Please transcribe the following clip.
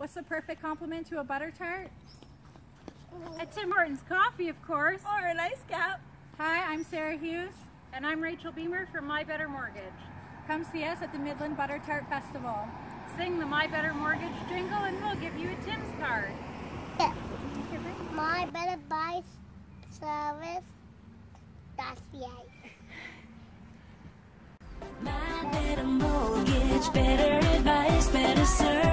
What's the perfect complement to a butter tart? A Tim Hortons coffee, of course. Or an ice cap. Hi, I'm Sarah Hughes. And I'm Rachel Beamer from My Better Mortgage. Come see us at the Midland Butter Tart Festival. Sing the My Better Mortgage jingle and we'll give you a Tim's card. Yeah. My Better Buy Service. That's the idea. My Better Mortgage, better advice, better service.